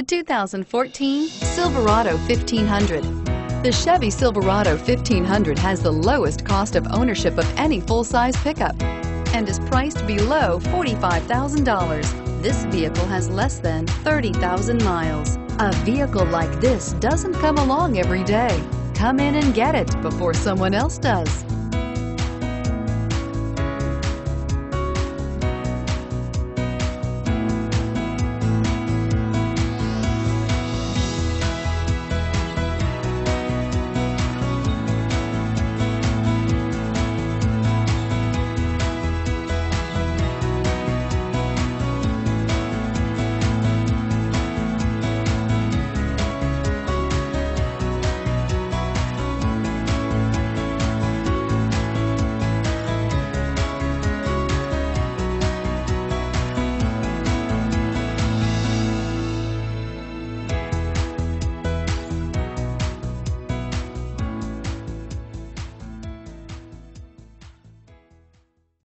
The 2014 Silverado 1500. The Chevy Silverado 1500 has the lowest cost of ownership of any full-size pickup and is priced below $45,000. This vehicle has less than 30,000 miles. A vehicle like this doesn't come along every day. Come in and get it before someone else does.